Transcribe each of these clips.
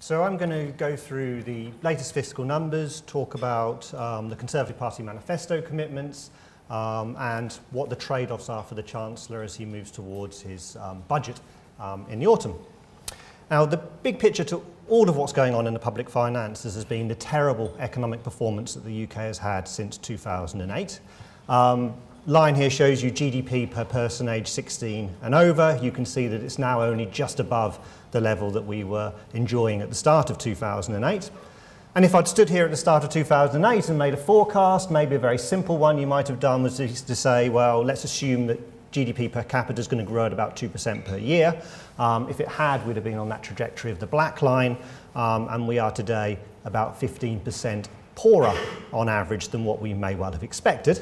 So I'm going to go through the latest fiscal numbers, talk about the Conservative Party manifesto commitments and what the trade-offs are for the Chancellor as he moves towards his budget in the autumn. Now, the big picture to all of what's going on in the public finances has been the terrible economic performance that the UK has had since 2008. Line here shows you GDP per person age 16 and over. You can see that it's now only just above the level that we were enjoying at the start of 2008. And if I'd stood here at the start of 2008 and made a forecast, maybe a very simple one you might have done was to say, well, let's assume that GDP per capita is going to grow at about 2% per year. If it had, we'd have been on that trajectory of the black line, and we are today about 15% poorer on average than what we may well have expected.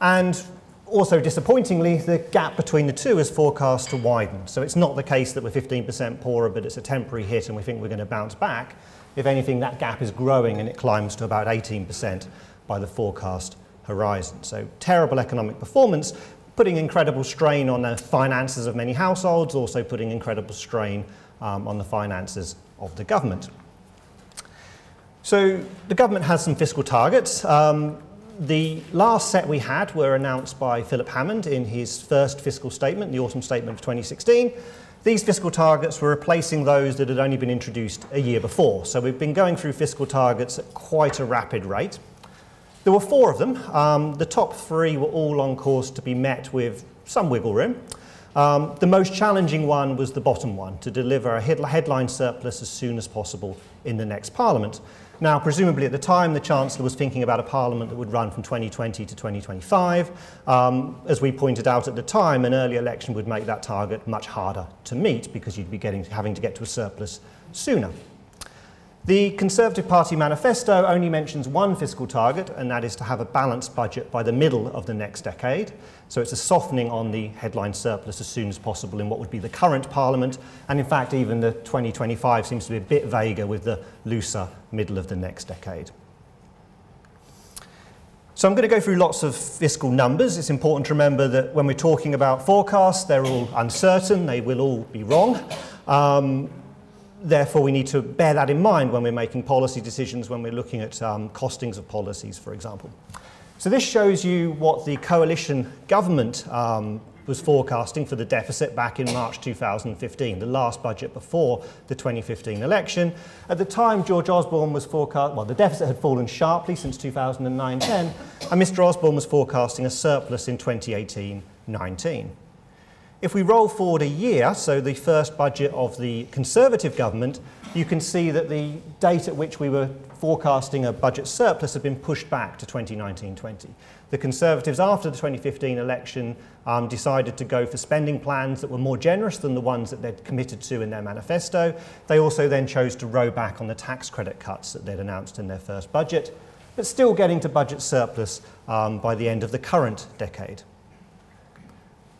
And also disappointingly, the gap between the two is forecast to widen. So it's not the case that we're 15% poorer, but it's a temporary hit and we think we're going to bounce back. If anything, that gap is growing and it climbs to about 18% by the forecast horizon. So terrible economic performance, putting incredible strain on the finances of many households, also putting incredible strain on the finances of the government. So the government has some fiscal targets. The last set we had were announced by Philip Hammond in his first fiscal statement, the autumn statement of 2016. These fiscal targets were replacing those that had only been introduced a year before. So we've been going through fiscal targets at quite a rapid rate. There were four of them. The top three were all on course to be met with some wiggle room. The most challenging one was the bottom one, to deliver a headline surplus as soon as possible in the next Parliament. Now, presumably at the time, the Chancellor was thinking about a Parliament that would run from 2020 to 2025. As we pointed out at the time, an early election would make that target much harder to meet because you'd be having to get to a surplus sooner. The Conservative Party manifesto only mentions one fiscal target, and that is to have a balanced budget by the middle of the next decade. So it's a softening on the headline surplus as soon as possible in what would be the current Parliament. And in fact, even the 2025 seems to be a bit vaguer with the looser middle of the next decade. So I'm going to go through lots of fiscal numbers. It's important to remember that when we're talking about forecasts, they're all uncertain. They will all be wrong. Therefore, we need to bear that in mind when we're making policy decisions, when we're looking at costings of policies, for example. So this shows you what the coalition government was forecasting for the deficit back in March 2015, the last budget before the 2015 election. At the time, George Osborne was forecast, well, the deficit had fallen sharply since 2009-10, and Mr. Osborne was forecasting a surplus in 2018-19. If we roll forward a year, so the first budget of the Conservative government, you can see that the date at which we were forecasting a budget surplus had been pushed back to 2019-20. The Conservatives, after the 2015 election, decided to go for spending plans that were more generous than the ones that they'd committed to in their manifesto. They also then chose to row back on the tax credit cuts that they'd announced in their first budget, but still getting to budget surplus by the end of the current decade.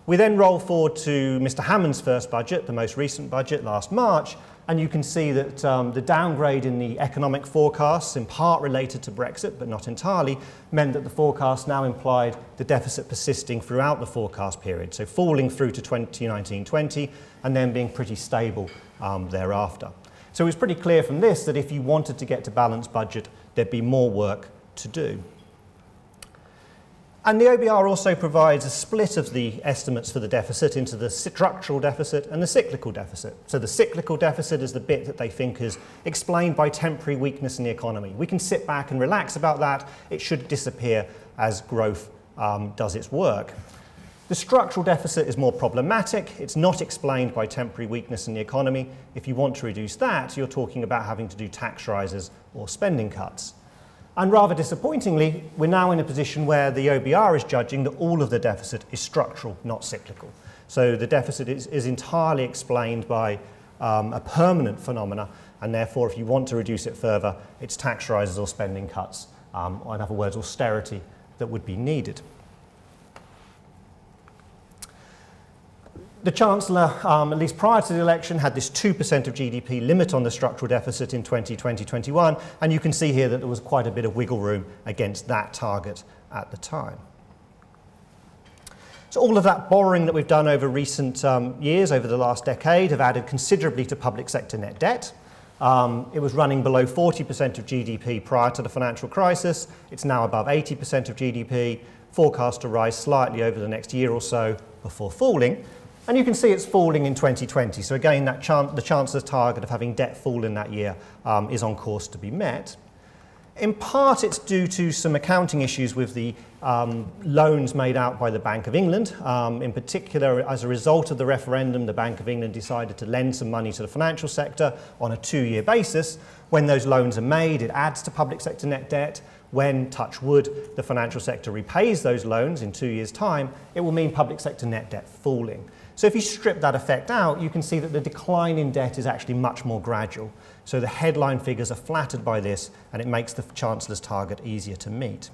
We then roll forward to Mr. Hammond's first budget, the most recent budget, last March, and you can see that the downgrade in the economic forecasts, in part related to Brexit, but not entirely, meant that the forecast now implied the deficit persisting throughout the forecast period, so falling through to 2019-20 and then being pretty stable thereafter. So it was pretty clear from this that if you wanted to get to balanced budget, there'd be more work to do. And the OBR also provides a split of the estimates for the deficit into the structural deficit and the cyclical deficit. So the cyclical deficit is the bit that they think is explained by temporary weakness in the economy. We can sit back and relax about that. It should disappear as growth does its work. The structural deficit is more problematic. It's not explained by temporary weakness in the economy. If you want to reduce that, you're talking about having to do tax rises or spending cuts. And rather disappointingly, we're now in a position where the OBR is judging that all of the deficit is structural, not cyclical. So the deficit is entirely explained by a permanent phenomena, and therefore if you want to reduce it further, it's tax rises or spending cuts, or in other words, austerity that would be needed. The Chancellor, at least prior to the election, had this 2% of GDP limit on the structural deficit in 2020-21, and you can see here that there was quite a bit of wiggle room against that target at the time. So all of that borrowing that we've done over recent years, over the last decade, have added considerably to public sector net debt. It was running below 40% of GDP prior to the financial crisis. It's now above 80% of GDP, forecast to rise slightly over the next year or so before falling. And you can see it's falling in 2020. So again, that the Chancellor's target of having debt fall in that year is on course to be met. In part, it's due to some accounting issues with the loans made out by the Bank of England. In particular, as a result of the referendum, the Bank of England decided to lend some money to the financial sector on a two-year basis. When those loans are made, it adds to public sector net debt. When, touch wood, the financial sector repays those loans in 2 years' time, it will mean public sector net debt falling. So if you strip that effect out, you can see that the decline in debt is actually much more gradual. So the headline figures are flattered by this, and it makes the Chancellor's target easier to meet.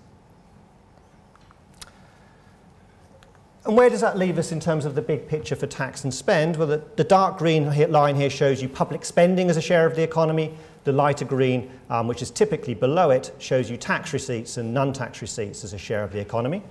And where does that leave us in terms of the big picture for tax and spend? Well, the dark green line here shows you public spending as a share of the economy. The lighter green, which is typically below it, shows you tax receipts and non-tax receipts as a share of the economy.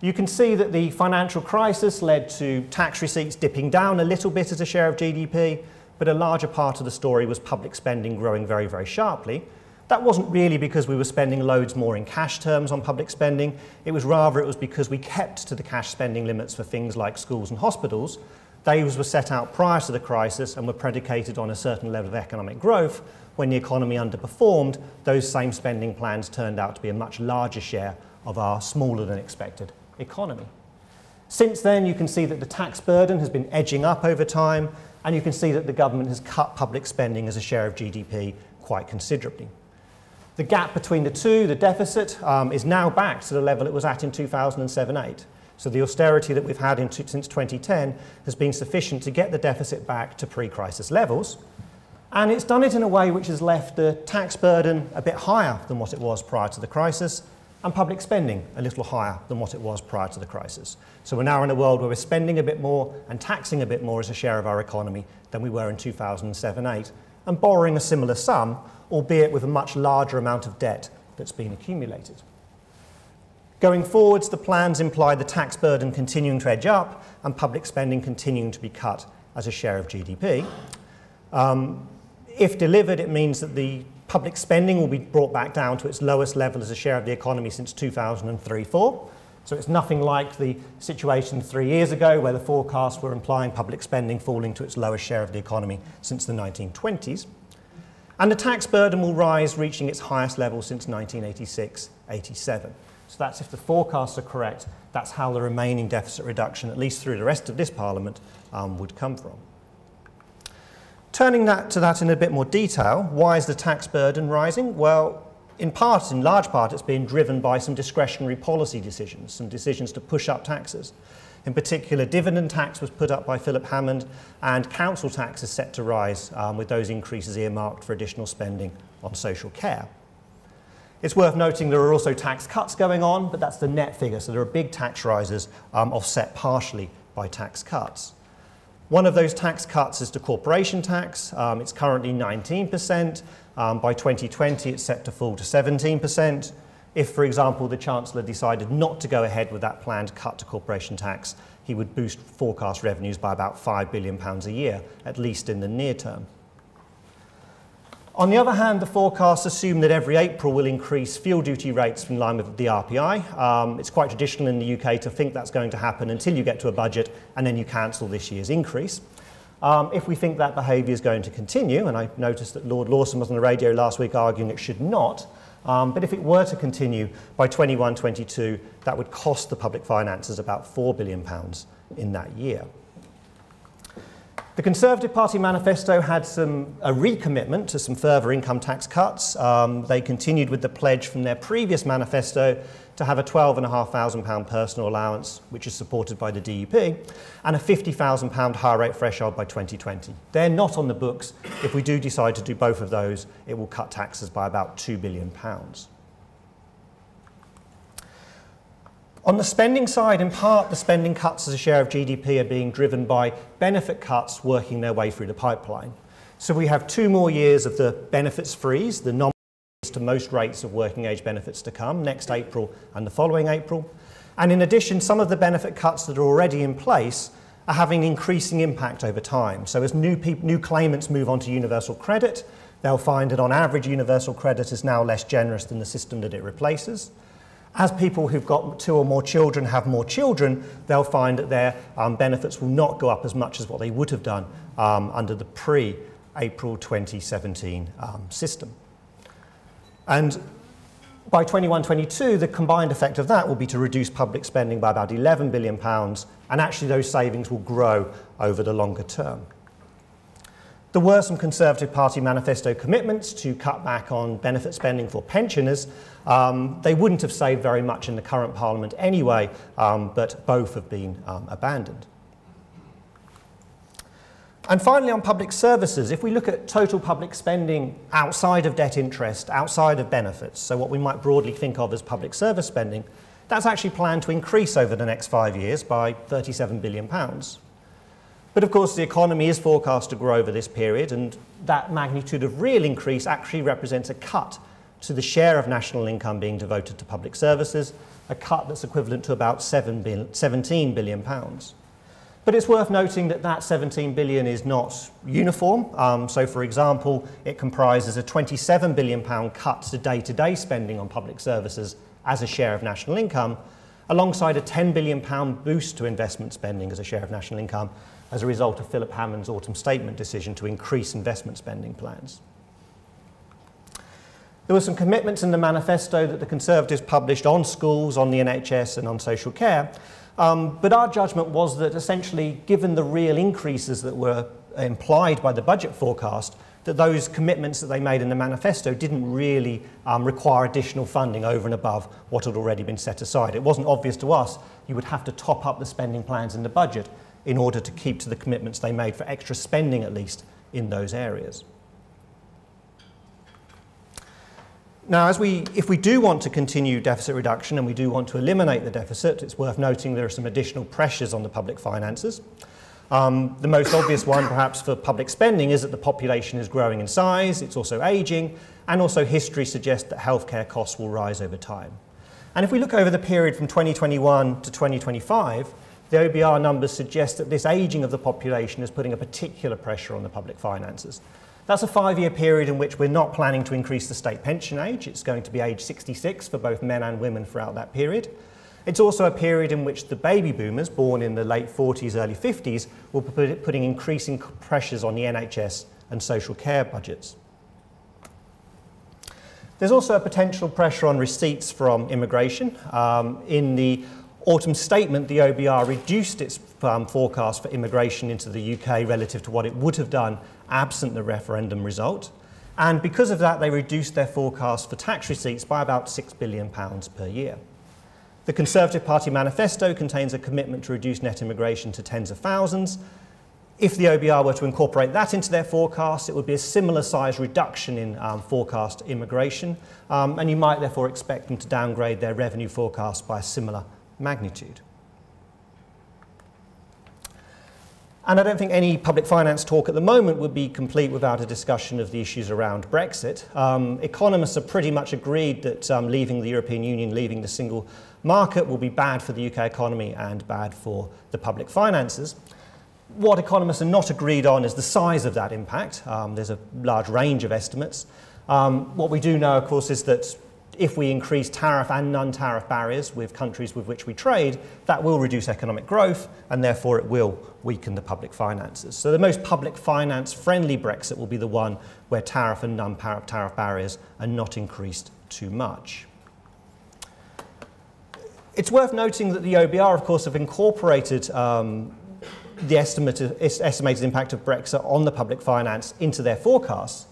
You can see that the financial crisis led to tax receipts dipping down a little bit as a share of GDP, but a larger part of the story was public spending growing very, very sharply. That wasn't really because we were spending loads more in cash terms on public spending. It was because we kept to the cash spending limits for things like schools and hospitals. Those were set out prior to the crisis and were predicated on a certain level of economic growth. When the economy underperformed, those same spending plans turned out to be a much larger share of our smaller than expected economy. Since then, you can see that the tax burden has been edging up over time, and you can see that the government has cut public spending as a share of GDP quite considerably. The gap between the two, the deficit, is now back to the level it was at in 2007-08. So the austerity that we've had since 2010 has been sufficient to get the deficit back to pre-crisis levels, and it's done it in a way which has left the tax burden a bit higher than what it was prior to the crisis, and public spending a little higher than what it was prior to the crisis. So we're now in a world where we're spending a bit more and taxing a bit more as a share of our economy than we were in 2007-08, and borrowing a similar sum, albeit with a much larger amount of debt that's been accumulated. Going forwards, the plans imply the tax burden continuing to edge up and public spending continuing to be cut as a share of GDP. If delivered, it means that the public spending will be brought back down to its lowest level as a share of the economy since 2003-04. So it's nothing like the situation 3 years ago where the forecasts were implying public spending falling to its lowest share of the economy since the 1920s. And the tax burden will rise, reaching its highest level since 1986-87. So that's if the forecasts are correct, that's how the remaining deficit reduction, at least through the rest of this Parliament, would come from. Turning to that in a bit more detail, why is the tax burden rising? Well, in large part, it's being driven by some discretionary policy decisions, some decisions to push up taxes. In particular, dividend tax was put up by Philip Hammond, and council tax is set to rise with those increases earmarked for additional spending on social care. It's worth noting there are also tax cuts going on, but that's the net figure, so there are big tax rises offset partially by tax cuts. One of those tax cuts is the corporation tax. It's currently 19%. By 2020, it's set to fall to 17%. If, for example, the Chancellor decided not to go ahead with that planned cut to corporation tax, he would boost forecast revenues by about £5 billion a year, at least in the near term. On the other hand, the forecasts assume that every April will increase fuel duty rates in line with the RPI. It's quite traditional in the UK to think that's going to happen until you get to a budget and then you cancel this year's increase. If we think that behaviour is going to continue, and I noticed that Lord Lawson was on the radio last week arguing it should not, but if it were to continue by 21-22, that would cost the public finances about £4 billion in that year. The Conservative Party manifesto had a recommitment to some further income tax cuts. They continued with the pledge from their previous manifesto to have a £12,500 personal allowance, which is supported by the DUP, and a £50,000 high rate threshold by 2020. They're not on the books. If we do decide to do both of those, it will cut taxes by about £2 billion. On the spending side, in part, the spending cuts as a share of GDP are being driven by benefit cuts working their way through the pipeline. So we have 2 more years of the benefits freeze, the nominal freeze to most rates of working age benefits to come, next April and the following April. And in addition, some of the benefit cuts that are already in place are having increasing impact over time. So as new claimants move on to universal credit, they'll find that on average universal credit is now less generous than the system that it replaces. As people who've got 2 or more children have more children, they'll find that their benefits will not go up as much as what they would have done under the pre-April 2017 system. And by 21-22, the combined effect of that will be to reduce public spending by about £11 billion, and actually those savings will grow over the longer term. There were some Conservative Party manifesto commitments to cut back on benefit spending for pensioners. They wouldn't have saved very much in the current Parliament anyway, but both have been abandoned. And finally, on public services, if we look at total public spending outside of debt interest, outside of benefits, so what we might broadly think of as public service spending, that's actually planned to increase over the next 5 years by £37 billion. But of course, the economy is forecast to grow over this period, and that magnitude of real increase actually represents a cut to the share of national income being devoted to public services, a cut that's equivalent to about £17 billion. But it's worth noting that that 17 billion is not uniform. So for example, it comprises a £27 billion cut to day-to-day spending on public services as a share of national income, alongside a £10 billion boost to investment spending as a share of national income as a result of Philip Hammond's autumn statement decision to increase investment spending plans. There were some commitments in the manifesto that the Conservatives published on schools, on the NHS and on social care. But our judgment was that essentially, given the real increases that were implied by the budget forecast, that those commitments that they made in the manifesto didn't really require additional funding over and above what had already been set aside. It wasn't obvious to us you would have to top up the spending plans in the budget in order to keep to the commitments they made for extra spending, at least, in those areas. Now, if we do want to continue deficit reduction and we do want to eliminate the deficit, it's worth noting there are some additional pressures on the public finances. The most obvious one, perhaps, for public spending is that the population is growing in size, it's also aging, and also history suggests that healthcare costs will rise over time. And if we look over the period from 2021 to 2025, the OBR numbers suggest that this aging of the population is putting a particular pressure on the public finances. That's a 5-year period in which we're not planning to increase the state pension age. It's going to be age 66 for both men and women throughout that period. It's also a period in which the baby boomers, born in the late 40s, early 50s, will be putting increasing pressures on the NHS and social care budgets. There's also a potential pressure on receipts from immigration. In the autumn statement, the OBR reduced its forecast for immigration into the UK relative to what it would have done absent the referendum result. And because of that, they reduced their forecast for tax receipts by about £6 billion per year. The Conservative Party manifesto contains a commitment to reduce net immigration to tens of thousands. If the OBR were to incorporate that into their forecast, it would be a similar size reduction in forecast immigration, and you might therefore expect them to downgrade their revenue forecast by a similar magnitude. And I don't think any public finance talk at the moment would be complete without a discussion of the issues around Brexit. Economists are pretty much agreed that leaving the European Union, leaving the single market, will be bad for the UK economy and bad for the public finances. What economists are not agreed on is the size of that impact. There's a large range of estimates. What we do know, of course, is that if we increase tariff and non-tariff barriers with countries with which we trade, that will reduce economic growth and therefore it will weaken the public finances. So the most public finance friendly Brexit will be the one where tariff and non-tariff barriers are not increased too much. It's worth noting that the OBR, of course, have incorporated the estimated impact of Brexit on the public finance into their forecasts.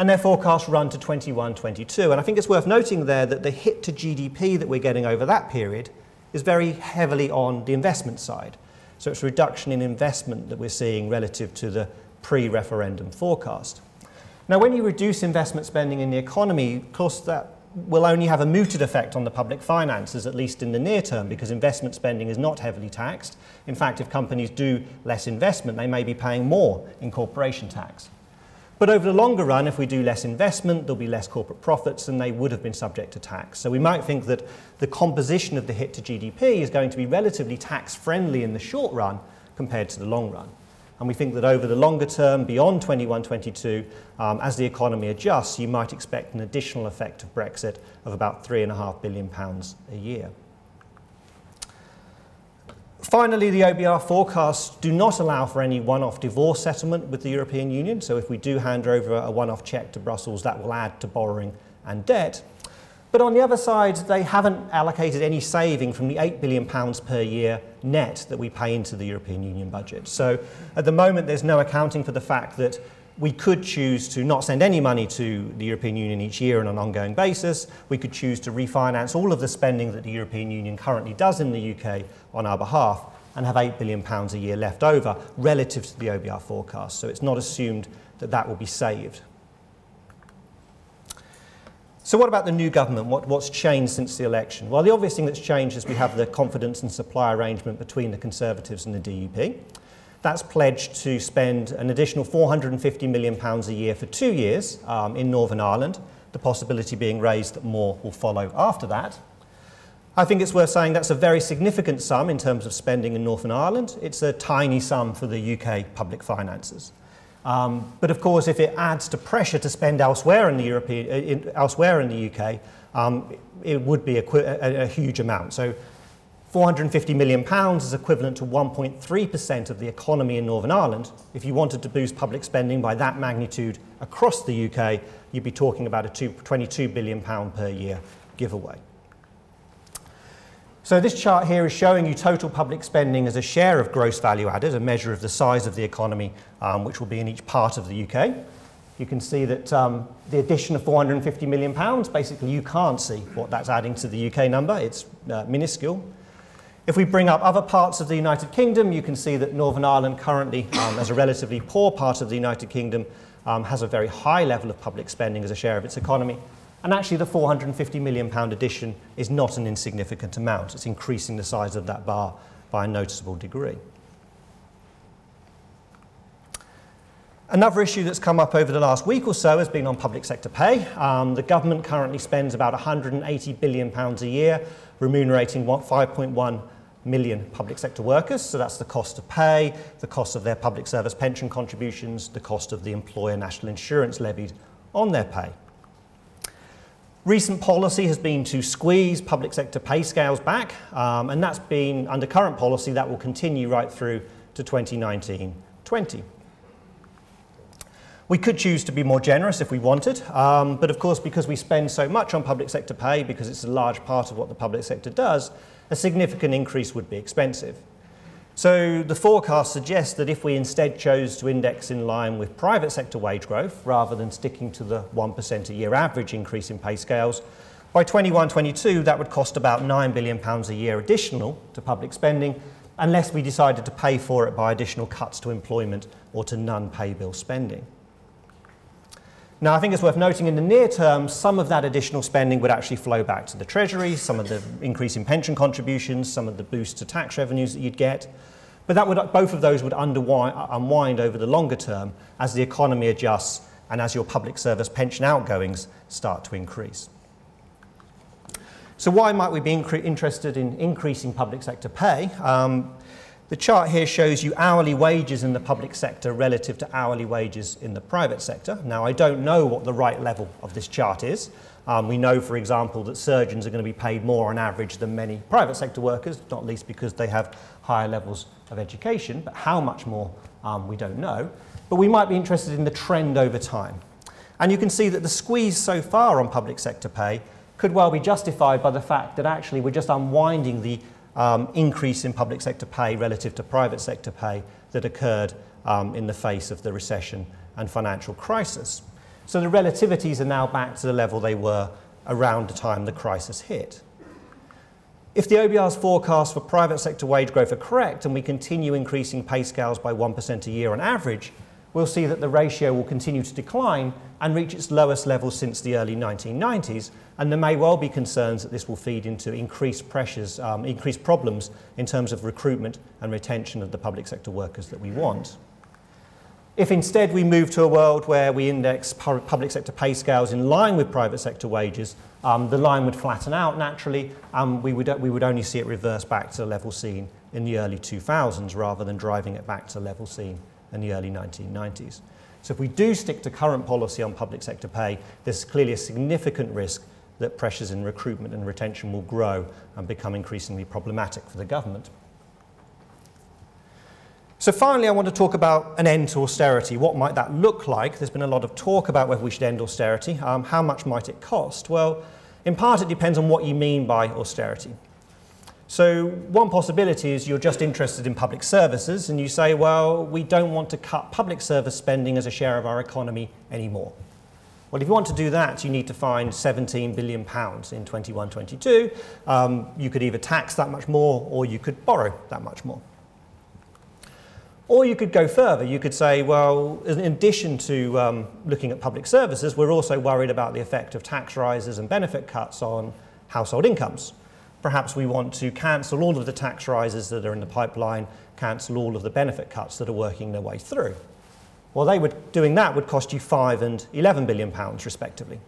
And their forecasts run to 21-22. And I think it's worth noting there that the hit to GDP that we're getting over that period is very heavily on the investment side. So it's a reduction in investment that we're seeing relative to the pre-referendum forecast. Now, when you reduce investment spending in the economy, of course, that will only have a muted effect on the public finances, at least in the near term, because investment spending is not heavily taxed. In fact, if companies do less investment, they may be paying more in corporation tax. But over the longer run, if we do less investment, there'll be less corporate profits and they would have been subject to tax. So we might think that the composition of the hit to GDP is going to be relatively tax friendly in the short run, compared to the long run. And we think that over the longer term, beyond 21-22, as the economy adjusts, you might expect an additional effect of Brexit of about £3.5 billion a year. Finally, the OBR forecasts do not allow for any one-off divorce settlement with the European Union, so if we do hand over a one-off cheque to Brussels, that will add to borrowing and debt. But on the other side, they haven't allocated any saving from the £8 billion per year net that we pay into the European Union budget. So at the moment, there's no accounting for the fact that we could choose to not send any money to the European Union each year on an ongoing basis. We could choose to refinance all of the spending that the European Union currently does in the UK on our behalf and have £8 billion a year left over relative to the OBR forecast. So it's not assumed that that will be saved. So what about the new government? What's changed since the election? Well, the obvious thing that's changed is we have the confidence and supply arrangement between the Conservatives and the DUP. That's pledged to spend an additional £450 million a year for 2 years in Northern Ireland, the possibility being raised that more will follow after that. I think it's worth saying that's a very significant sum in terms of spending in Northern Ireland. It's a tiny sum for the UK public finances. But of course, if it adds to pressure to spend elsewhere in the UK, it would be a huge amount. So £450 million is equivalent to 1.3% of the economy in Northern Ireland. If you wanted to boost public spending by that magnitude across the UK, you'd be talking about a £22 billion per year giveaway. So this chart here is showing you total public spending as a share of gross value added, a measure of the size of the economy, which will be in each part of the UK. You can see that the addition of £450 million, basically you can't see what that's adding to the UK number. It's minuscule. If we bring up other parts of the United Kingdom, you can see that Northern Ireland currently, as a relatively poor part of the United Kingdom, has a very high level of public spending as a share of its economy. And actually, the £450 million addition is not an insignificant amount. It's increasing the size of that bar by a noticeable degree. Another issue that's come up over the last week or so has been on public sector pay. The government currently spends about £180 billion a year, remunerating 5.1 million public sector workers. So that's the cost of pay, the cost of their public service pension contributions, the cost of the employer national insurance levied on their pay. Recent policy has been to squeeze public sector pay scales back, and that's been, under current policy, that will continue right through to 2019-20. We could choose to be more generous if we wanted, but of course, because we spend so much on public sector pay, because it's a large part of what the public sector does, a significant increase would be expensive. So the forecast suggests that if we instead chose to index in line with private sector wage growth, rather than sticking to the 1% a year average increase in pay scales, by 21-22 that would cost about £9 billion a year additional to public spending, unless we decided to pay for it by additional cuts to employment or to non-pay bill spending. Now, I think it's worth noting in the near term, some of that additional spending would actually flow back to the Treasury, some of the increase in pension contributions, some of the boost to tax revenues that you'd get. But that would, both of those would unwind over the longer term as the economy adjusts and as your public service pension outgoings start to increase. So why might we be interested in increasing public sector pay? The chart here shows you hourly wages in the public sector relative to hourly wages in the private sector. Now, I don't know what the right level of this chart is. We know, for example, that surgeons are going to be paid more on average than many private sector workers, not least because they have higher levels of education, but how much more, we don't know. But we might be interested in the trend over time. And you can see that the squeeze so far on public sector pay could well be justified by the fact that actually we're just unwinding the increase in public sector pay relative to private sector pay that occurred in the face of the recession and financial crisis. So the relativities are now back to the level they were around the time the crisis hit. If the OBR's forecasts for private sector wage growth are correct and we continue increasing pay scales by 1% a year on average, we'll see that the ratio will continue to decline and reach its lowest level since the early 1990s, and there may well be concerns that this will feed into increased pressures, increased problems in terms of recruitment and retention of the public sector workers that we want. If instead we move to a world where we index public sector pay scales in line with private sector wages, the line would flatten out naturally, and we would only see it reverse back to the level seen in the early 2000s rather than driving it back to level seen in the early 1990s. So if we do stick to current policy on public sector pay, there's clearly a significant risk that pressures in recruitment and retention will grow and become increasingly problematic for the government. So finally, I want to talk about an end to austerity. What might that look like? There's been a lot of talk about whether we should end austerity. How much might it cost? Well, in part, it depends on what you mean by austerity. So one possibility is you're just interested in public services and you say, well, we don't want to cut public service spending as a share of our economy anymore. Well, if you want to do that, you need to find £17 billion in 21-22. You could either tax that much more or you could borrow that much more. Or you could go further. You could say, well, in addition to looking at public services, we're also worried about the effect of tax rises and benefit cuts on household incomes. Perhaps we want to cancel all of the tax rises that are in the pipeline, cancel all of the benefit cuts that are working their way through. Well, doing that would cost you £5 and £11 billion, respectively.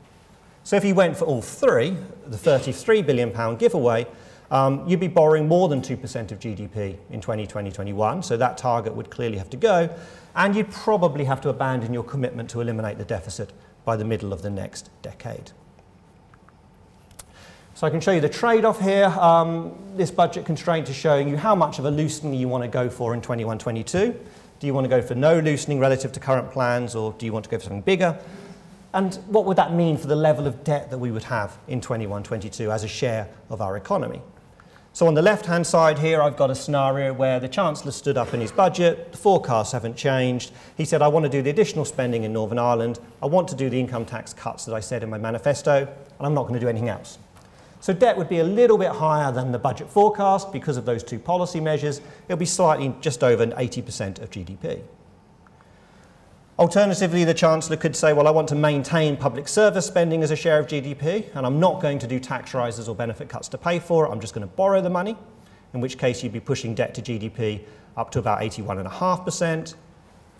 So if you went for all three, the £33 billion giveaway, you'd be borrowing more than 2% of GDP in 2020-21, so that target would clearly have to go, and you'd probably have to abandon your commitment to eliminate the deficit by the middle of the next decade. So I can show you the trade-off here. This budget constraint is showing you how much of a loosening you want to go for in 21-22. Do you want to go for no loosening relative to current plans, or do you want to go for something bigger? And what would that mean for the level of debt that we would have in 21-22 as a share of our economy? So on the left-hand side here, I've got a scenario where the Chancellor stood up in his budget, the forecasts haven't changed. He said, I want to do the additional spending in Northern Ireland, I want to do the income tax cuts that I said in my manifesto, and I'm not going to do anything else. So debt would be a little bit higher than the budget forecast because of those two policy measures. It'll be slightly just over 80% of GDP. Alternatively, the Chancellor could say, well, I want to maintain public service spending as a share of GDP, and I'm not going to do tax rises or benefit cuts to pay for it. I'm just going to borrow the money, in which case you'd be pushing debt to GDP up to about 81.5%.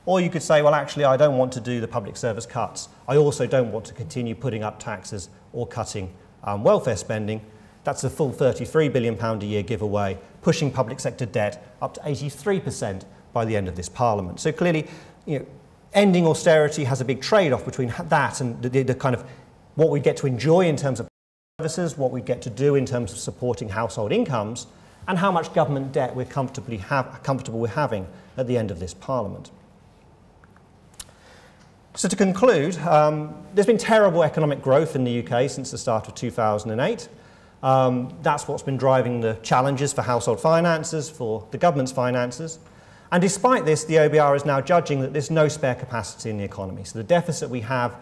Or you could say, well, actually, I don't want to do the public service cuts. I also don't want to continue putting up taxes or cutting welfare spending. That's a full £33 billion a year giveaway, pushing public sector debt up to 83% by the end of this Parliament. So clearly, you know, ending austerity has a big trade-off between that and the kind of what we get to enjoy in terms of services, what we get to do in terms of supporting household incomes, and how much government debt we're comfortable with having at the end of this Parliament. So to conclude, there's been terrible economic growth in the UK since the start of 2008. That's what's been driving the challenges for household finances, for the government's finances. And despite this, the OBR is now judging that there's no spare capacity in the economy. So the deficit we have,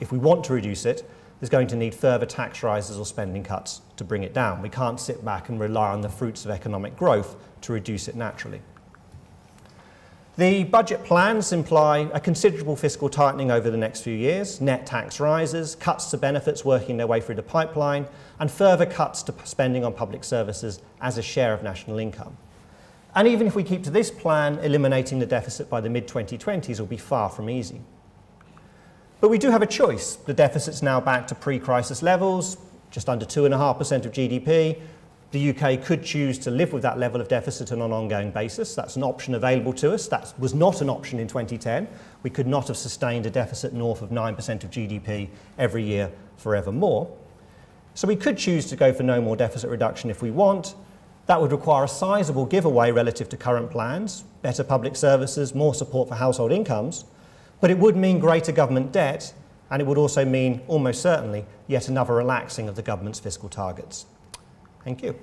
if we want to reduce it, is going to need further tax rises or spending cuts to bring it down. We can't sit back and rely on the fruits of economic growth to reduce it naturally. The budget plans imply a considerable fiscal tightening over the next few years, net tax rises, cuts to benefits working their way through the pipeline, and further cuts to spending on public services as a share of national income. And even if we keep to this plan, eliminating the deficit by the mid-2020s will be far from easy. But we do have a choice. The deficit's now back to pre-crisis levels, just under 2.5% of GDP. The UK could choose to live with that level of deficit on an ongoing basis. That's an option available to us. That was not an option in 2010. We could not have sustained a deficit north of 9% of GDP every year forevermore. So we could choose to go for no more deficit reduction if we want. That would require a sizable giveaway relative to current plans, better public services, more support for household incomes, but it would mean greater government debt, and it would also mean, almost certainly, yet another relaxing of the government's fiscal targets. Thank you.